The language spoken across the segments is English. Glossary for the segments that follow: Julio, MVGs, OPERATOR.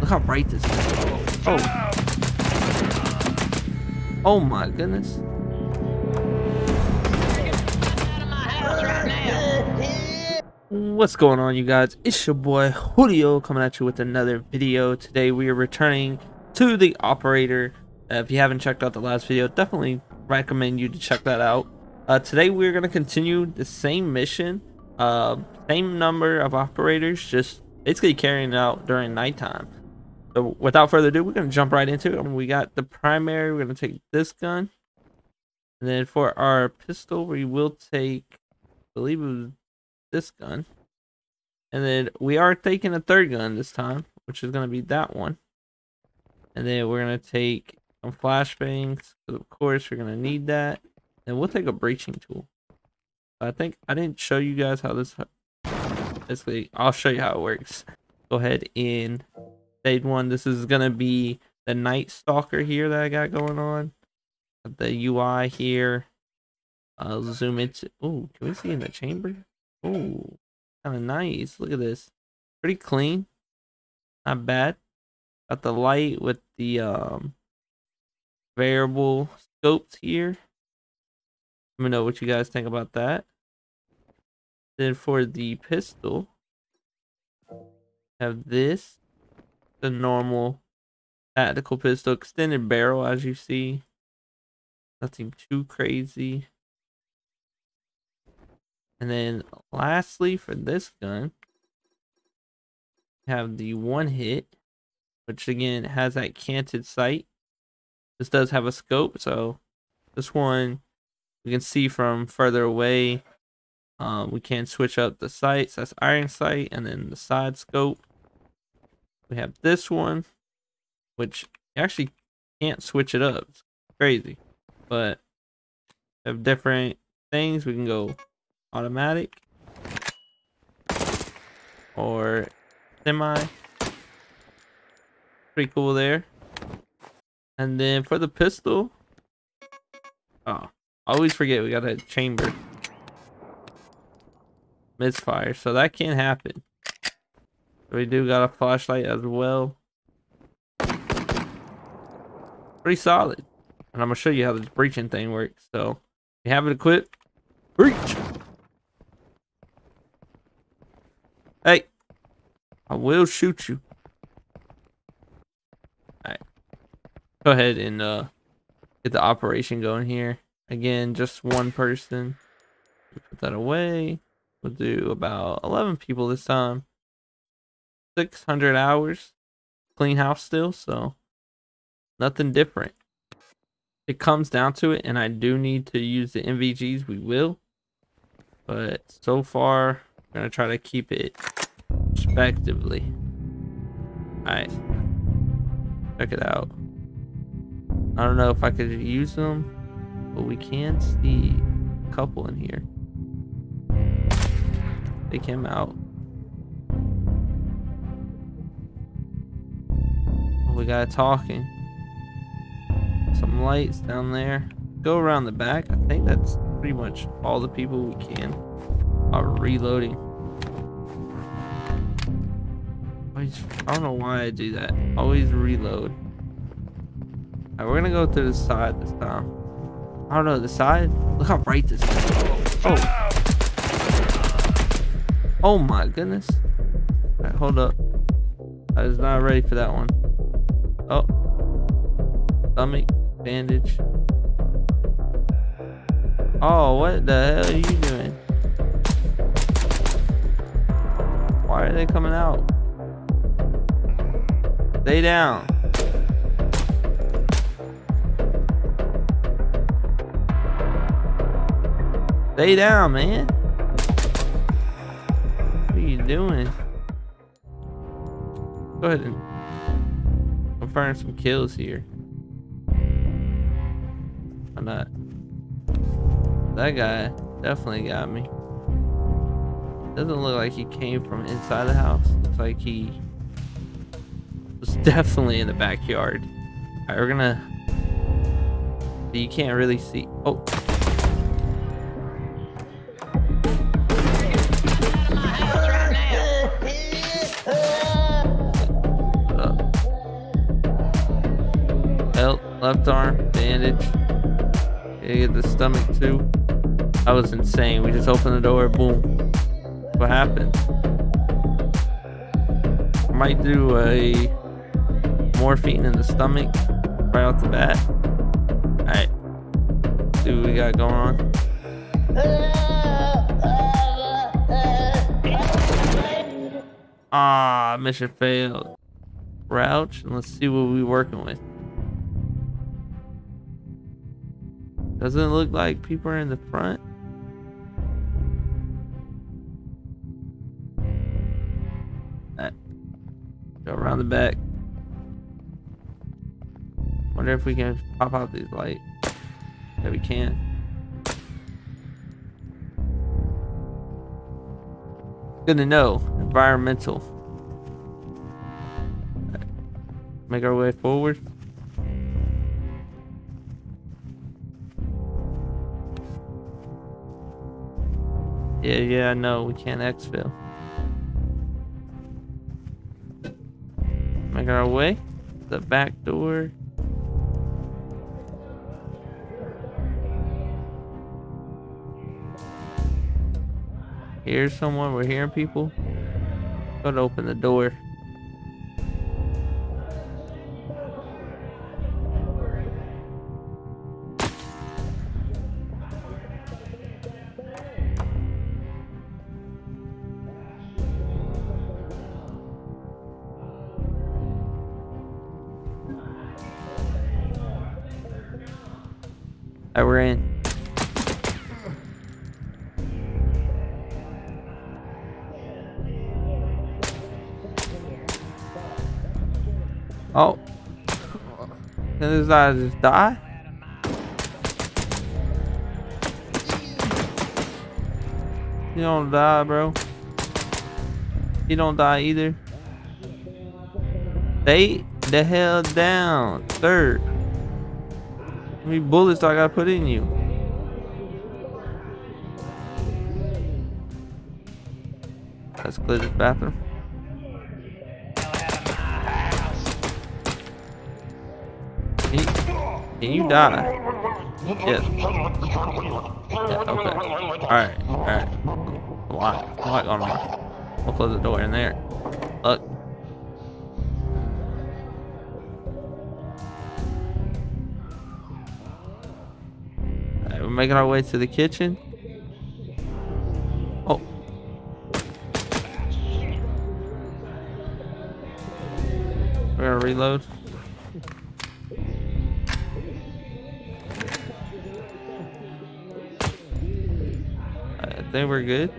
Look how bright this is. Oh. Oh my goodness. What's going on, you guys? It's your boy Julio coming at you with another video. Today we are returning to the operator. If you haven't checked out the last video, definitely recommend you to check that out. Today we're going to continue the same mission, same number of operators, just basically carrying it out during nighttime. So without further ado, we're going to jump right into it. And we got the primary. We're going to take this gun, and then for our pistol we will take, I believe it was this gun, and then we are taking a third gun this time, which is going to be that one. And then we're going to take some flashbangs, because of course we're going to need that. And we'll take a breaching tool. I think I didn't show you guys how this, basically I'll show you how it works. Go ahead and stage one. This is going to be the Night Stalker here that I got going on, the UI here. I'll zoom into, oh, can we see in the chamber? Oh, kind of nice. Look at this. Pretty clean. Not bad. Got the light with the variable scopes here. Let me know what you guys think about that. Then for the pistol, have this, the normal tactical pistol, extended barrel as you see. Nothing too crazy. And then lastly, for this gun, have the one hit, which again has that canted sight. This does have a scope, so this one we can see from further away. We can switch up the sights. That's iron sight, and then the side scope. We have this one, which you actually can't switch it up. It's crazy, but we have different things. We can go automatic or semi. Pretty cool there. And then for the pistol, oh, I always forget we got a chamber misfire, so that can't happen. We do got a flashlight as well. Pretty solid. And I'm gonna show you how this breaching thing works. So if you have it equipped, breach. Hey, I will shoot you. Alright. Go ahead and get the operation going here. Again, just one person. Put that away. We'll do about 11 people this time. 600 hours. Clean house still, so nothing different. It comes down to it, and I do need to use the MVGs. We will. But so far, we're going to try to keep it respectively. Alright. Check it out. I don't know if I could use them, but we can see a couple in here. Take him out. Oh, we got talking. Some lights down there. Go around the back. I think that's pretty much all the people we can. Reloading. I don't know why I do that. Always reload. Alright, we're gonna go through the side this time. I don't know, the side? Look how bright this is. Oh. Oh my goodness. Alright, hold up. I was not ready for that one. Oh. Stomach. Bandage. Oh, what the hell are you doing? Why are they coming out? Stay down. Stay down, man. What are you doing? Go ahead and confirm some kills here. Why not? That guy definitely got me. Doesn't look like he came from inside the house. Looks like he was definitely in the backyard. Alright, we're gonna, you can't really see. Oh. Left arm, bandage. Get the stomach too. That was insane. We just opened the door, boom. What happened? I might do a morphine in the stomach right off the bat. Alright. See what we got going on. Ah, mission failed. Crouch, and let's see what we're working with. Doesn't it look like people are in the front? Right. Go around the back. Wonder if we can pop out these lights. Yeah, we can't. Good to know. Environmental. Right. Make our way forward. Yeah, I know. We can't exfil. Make our way. The back door. Here's someone. We're hearing people. Go to open the door. Alright, we're in. Oh. Can this guy just die? He don't die, bro. He don't die either. Stay the hell down. Third. How many bullets do I gotta put in you? Let's clear this bathroom. Can you die? Yes. Yeah, okay. Alright, alright. Lock on me. We'll close the door in there. Look. We're making our way to the kitchen. Oh. We're gonna reload. I think we're good.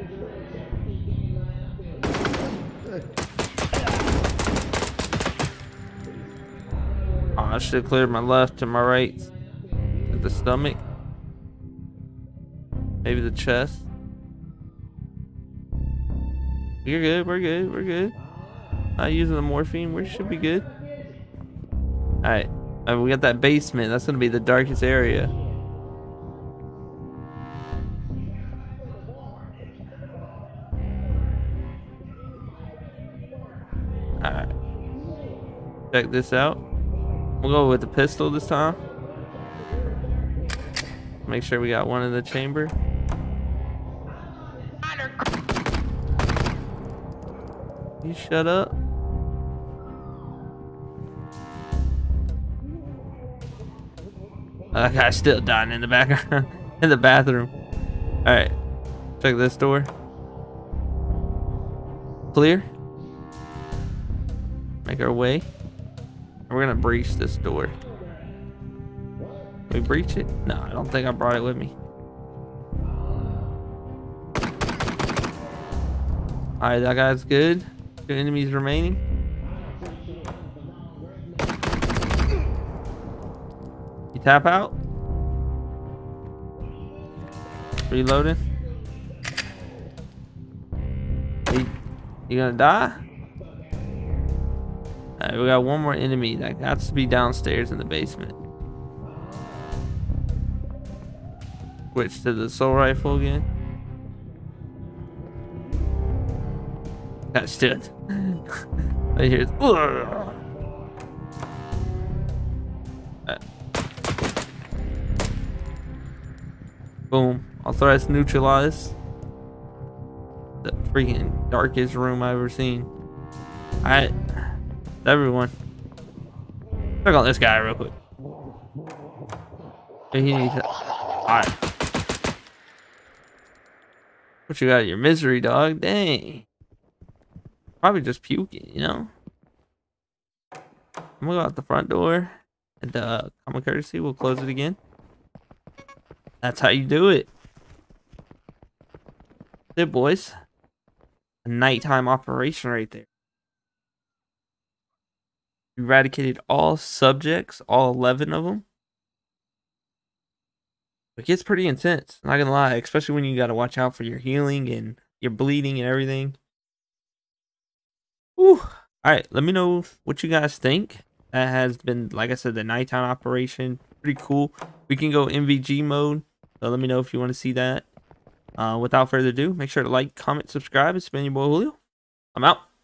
Oh, I should have cleared my left to my right. At the stomach. Maybe the chest. You're good, we're good, we're good. Not using the morphine, we should be good. Alright, we got that basement. That's gonna be the darkest area. Alright. Check this out. We'll go with the pistol this time. Make sure we got one in the chamber. You shut up. That guy's still dying in the background, in the bathroom. All right, check this door. Clear. Make our way. We're gonna breach this door. Can we breach it? No, I don't think I brought it with me. All right, that guy's good. 2 enemies remaining. You tap out. Reloading. You gonna die? All right, we got one more enemy that has to be downstairs in the basement. Switch to the assault rifle again. That's it. Right here. Right. Boom. Authorized neutralize. The freaking darkest room I've ever seen. Alright. Everyone. Check on this guy real quick. He needs help. Alright. What you got of your misery, dog? Dang. Probably just puking, you know? I'm gonna go out the front door. And common courtesy, we'll close it again. That's how you do it. That's it, boys. A nighttime operation right there. Eradicated all subjects, all 11 of them. It gets pretty intense, not gonna lie, especially when you gotta watch out for your healing and your bleeding and everything. Whew. All right, let me know what you guys think. That has been, like I said, the nighttime operation. Pretty cool. We can go MVG mode, so let me know if you want to see that. Without further ado, make sure to like, comment, subscribe. It's been your boy Julio. I'm out.